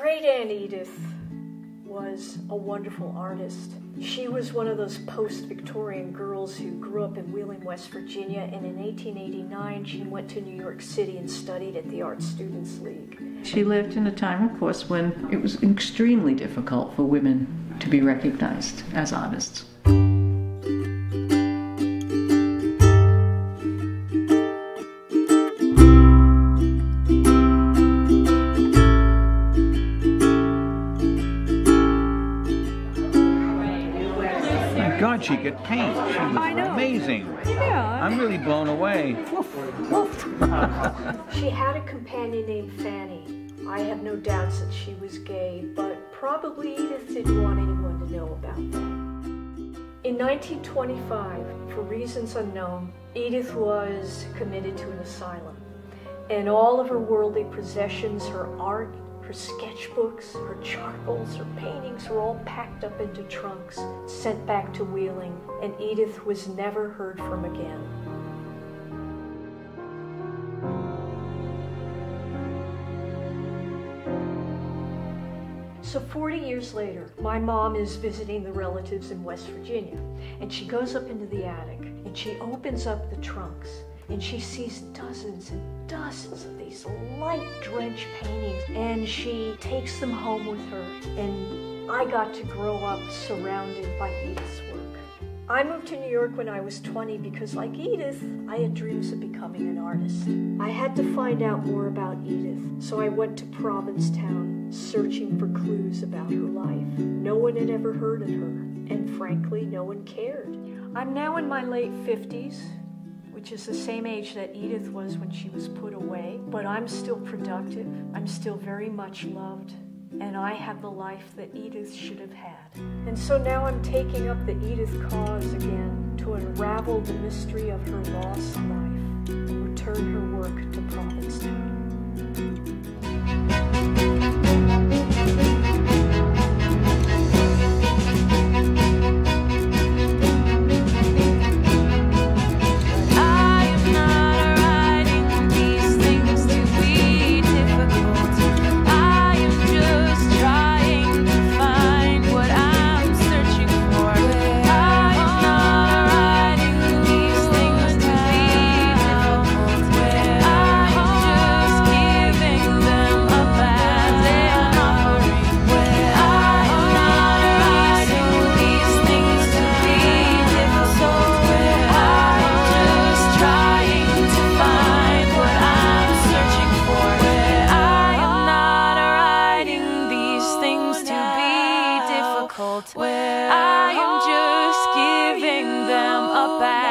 great Aunt Edith was a wonderful artist. She was one of those post-Victorian girls who grew up in Wheeling, West Virginia, and in 1889 she went to New York City and studied at the Art Students League. She lived in a time, of course, when it was extremely difficult for women to be recognized as artists. God, she could paint. She was amazing. Yeah. I'm really blown away. She had a companion named Fanny. I have no doubts that she was gay, but probably Edith didn't want anyone to know about that. In 1925, for reasons unknown, Edith was committed to an asylum, and all of her worldly possessions, her art, her sketchbooks, her charcoals, her paintings were all packed up into trunks, sent back to Wheeling, and Edith was never heard from again. So 40 years later, my mom is visiting the relatives in West Virginia, and she goes up into the attic, and she opens up the trunks, and she sees dozens and dozens of these light-drenched paintings, and she takes them home with her, and I got to grow up surrounded by Edith's work. I moved to New York when I was 20 because, like Edith, I had dreams of becoming an artist. I had to find out more about Edith, so I went to Provincetown, searching for clues about her life. No one had ever heard of her, and frankly, no one cared. I'm now in my late 50s, which is the same age that Edith was when she was put away. But I'm still productive, I'm still very much loved, and I have the life that Edith should have had. And so now I'm taking up the Edith cause again to unravel the mystery of her lost life and return her work to Provincetown. Where I am just giving them a bad